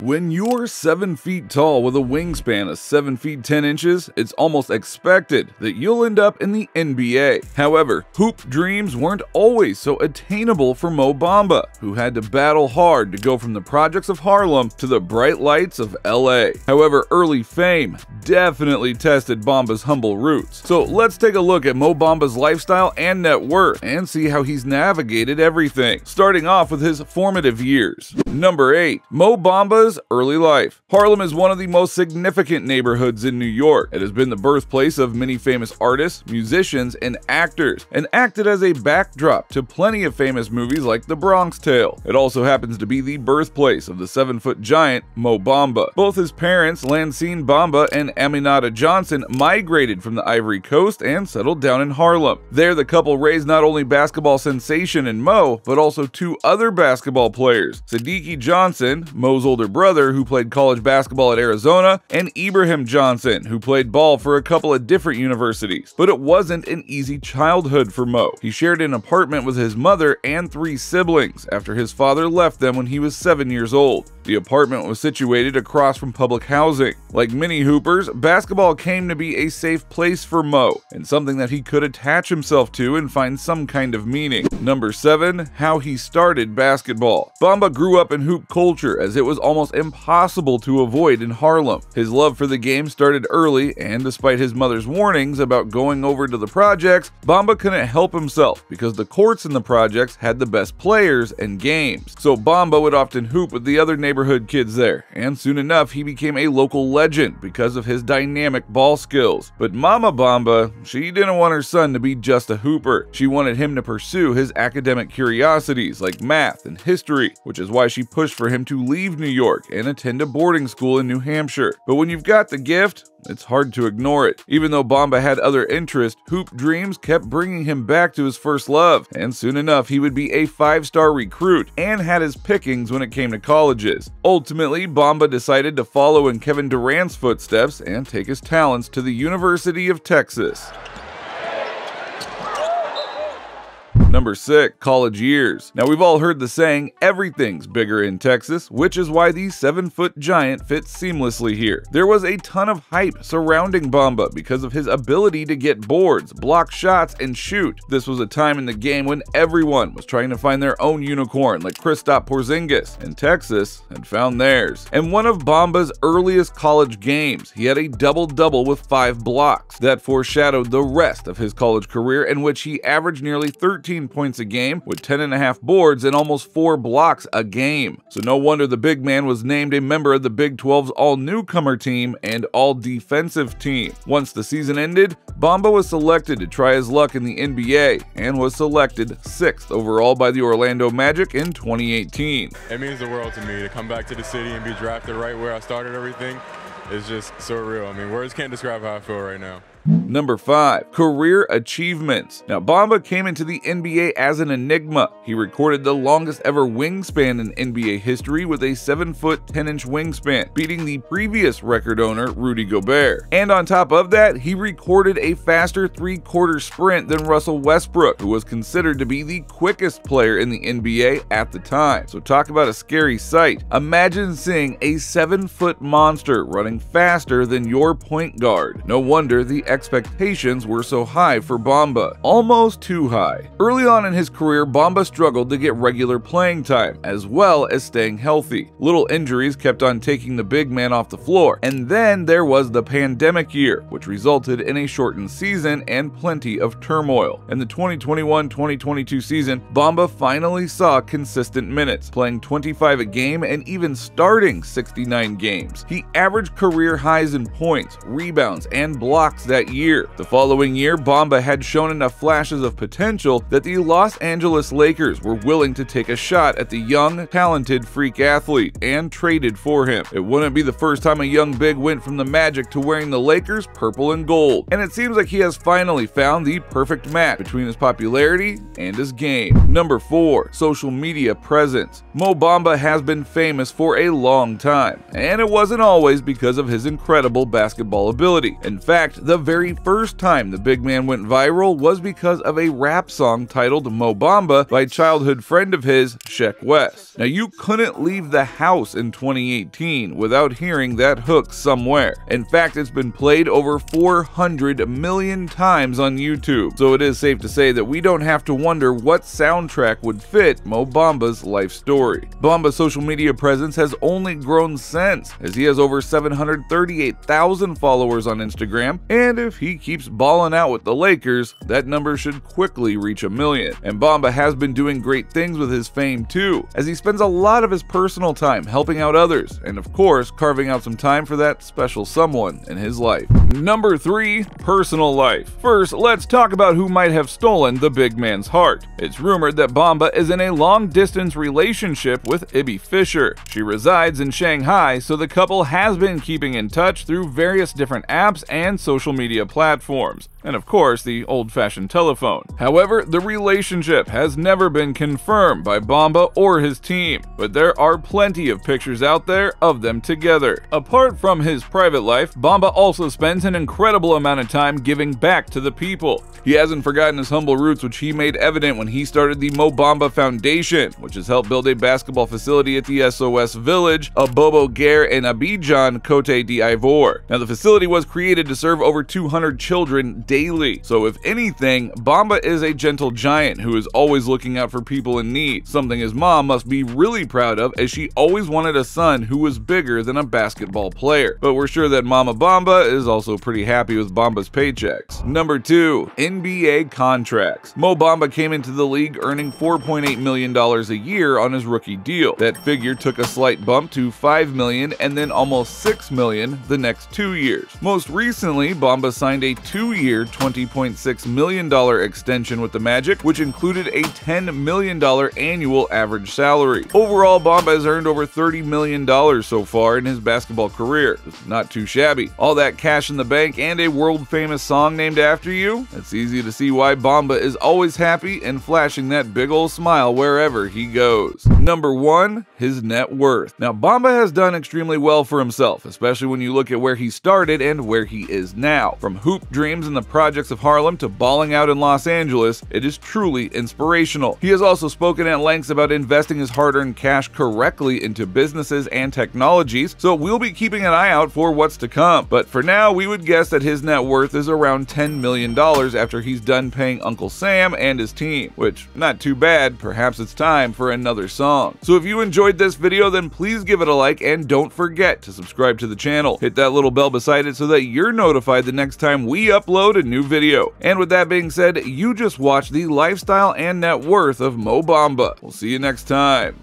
When you're 7 feet tall with a wingspan of 7 feet 10 inches, it's almost expected that you'll end up in the NBA. However, hoop dreams weren't always so attainable for Mo Bamba, who had to battle hard to go from the projects of Harlem to the bright lights of LA. However, early fame definitely tested Bamba's humble roots. So let's take a look at Mo Bamba's lifestyle and net worth and see how he's navigated everything, starting off with his formative years. Number 8. Mo Bamba's early life. Harlem is one of the most significant neighborhoods in New York. It has been the birthplace of many famous artists, musicians, and actors, and acted as a backdrop to plenty of famous movies like The Bronx Tale. It also happens to be the birthplace of the 7-foot giant Mo Bamba. Both his parents, Lancine Bamba and Aminata Johnson, migrated from the Ivory Coast and settled down in Harlem. There, the couple raised not only basketball sensation and Mo, but also two other basketball players, Sadiq Johnson, Mo's older brother, who played college basketball at Arizona, and Ibrahim Johnson, who played ball for a couple of different universities. But it wasn't an easy childhood for Mo. He shared an apartment with his mother and 3 siblings after his father left them when he was 7 years old. The apartment was situated across from public housing. Like many hoopers, basketball came to be a safe place for Mo and something that he could attach himself to and find some kind of meaning. Number 7. How he started basketball. Bamba grew up in hoop culture, as it was almost impossible to avoid in Harlem. His love for the game started early, and despite his mother's warnings about going over to the projects, Bamba couldn't help himself because the courts in the projects had the best players and games. So Bamba would often hoop with the other neighborhood kids there, and soon enough he became a local legend because of his dynamic ball skills. But Mama Bamba, she didn't want her son to be just a hooper. She wanted him to pursue his academic curiosities like math and history, which is why she pushed for him to leave New York and attend a boarding school in New Hampshire. But when you've got the gift, it's hard to ignore it. Even though Bamba had other interests, hoop dreams kept bringing him back to his first love, and soon enough he would be a 5-star recruit and had his pickings when it came to colleges. Ultimately, Bamba decided to follow in Kevin Durant's footsteps and take his talents to the University of Texas. Number 6. College years. Now, we've all heard the saying, everything's bigger in Texas, which is why the 7-foot giant fits seamlessly here. There was a ton of hype surrounding Bamba because of his ability to get boards, block shots, and shoot. This was a time in the game when everyone was trying to find their own unicorn, like Kristaps Porzingis, and Texas had found theirs. In one of Bamba's earliest college games, he had a double-double with 5 blocks. That foreshadowed the rest of his college career, in which he averaged nearly 13 points a game with 10.5 boards and almost 4 blocks a game. So no wonder the big man was named a member of the Big 12's all-newcomer team and all-defensive team. Once the season ended, Bamba was selected to try his luck in the NBA and was selected 6th overall by the Orlando Magic in 2018. It means the world to me to come back to the city and be drafted right where I started everything. It's just so real. I mean, words can't describe how I feel right now. Number 5. Career achievements. Now, Bamba came into the NBA as an enigma. He recorded the longest ever wingspan in NBA history with a 7-foot 10-inch wingspan, beating the previous record owner, Rudy Gobert. And on top of that, he recorded a faster 3-quarter sprint than Russell Westbrook, who was considered to be the quickest player in the NBA at the time. So talk about a scary sight. Imagine seeing a 7-foot monster running faster than your point guard. No wonder the expectations were so high for Bamba. Almost too high. Early on in his career, Bamba struggled to get regular playing time, as well as staying healthy. Little injuries kept on taking the big man off the floor, and then there was the pandemic year, which resulted in a shortened season and plenty of turmoil. In the 2021-2022 season, Bamba finally saw consistent minutes, playing 25 a game and even starting 69 games. He averaged career highs in points, rebounds, and blocks that year. The following year, Bamba had shown enough flashes of potential that the Los Angeles Lakers were willing to take a shot at the young, talented freak athlete and traded for him. It wouldn't be the first time a young big went from the Magic to wearing the Lakers purple and gold, and it seems like he has finally found the perfect match between his popularity and his game. Number 4. Social media presence. Mo Bamba has been famous for a long time, and it wasn't always because of his incredible basketball ability. In fact, the very very first time the big man went viral was because of a rap song titled Mo Bamba by childhood friend of his, Sheck Wes. Now, you couldn't leave the house in 2018 without hearing that hook somewhere. In fact, it's been played over 400 million times on YouTube, so it is safe to say that we don't have to wonder what soundtrack would fit Mo Bamba's life story. Bamba's social media presence has only grown since, as he has over 738,000 followers on Instagram, and if he keeps balling out with the Lakers, that number should quickly reach 1 million. And Bamba has been doing great things with his fame too, as he spends a lot of his personal time helping out others, and of course, carving out some time for that special someone in his life. Number 3. Personal life. First, let's talk about who might have stolen the big man's heart. It's rumored that Bamba is in a long-distance relationship with Ibby Fisher. She resides in Shanghai, so the couple has been keeping in touch through various different apps and social media platforms, and of course, the old-fashioned telephone. However, the relationship has never been confirmed by Bamba or his team, but there are plenty of pictures out there of them together. Apart from his private life, Bamba also spends an incredible amount of time giving back to the people. He hasn't forgotten his humble roots, which he made evident when he started the Mo Bamba Foundation, which has helped build a basketball facility at the SOS Village Abobo Gare in Abidjan, Cote d'Ivoire. Now, the facility was created to serve over 200 children daily, so if anything, Bamba is a gentle giant who is always looking out for people in need, something his mom must be really proud of, as she always wanted a son who was bigger than a basketball player. But we're sure that Mama Bamba is also pretty happy with Bamba's paychecks. Number 2. NBA contracts. Mo Bamba came into the league earning $4.8 million a year on his rookie deal. That figure took a slight bump to $5 million and then almost $6 million the next 2 years. Most recently, Bamba signed a 2-year, $20.6 million extension with the Magic, which included a $10 million annual average salary. Overall, Bamba has earned over $30 million so far in his basketball career. It's not too shabby. All that cash in the bank and a world-famous song named after you? It's easy to see why Bamba is always happy and flashing that big old smile wherever he goes. Number 1. His net worth. Now, Bamba has done extremely well for himself, especially when you look at where he started and where he is now. From hoop dreams in the projects of Harlem to balling out in Los Angeles, it is truly inspirational. He has also spoken at lengths about investing his hard-earned cash correctly into businesses and technologies, so we'll be keeping an eye out for what's to come. But for now, we would guess that his net worth is around $10 million after he's done paying Uncle Sam and his team, which, not too bad, perhaps it's time for another song. So if you enjoyed this video, then please give it a like and don't forget to subscribe to the channel. Hit that little bell beside it so that you're notified the next time we upload a new video. And with that being said, you just watched the lifestyle and net worth of Mo Bamba. We'll see you next time.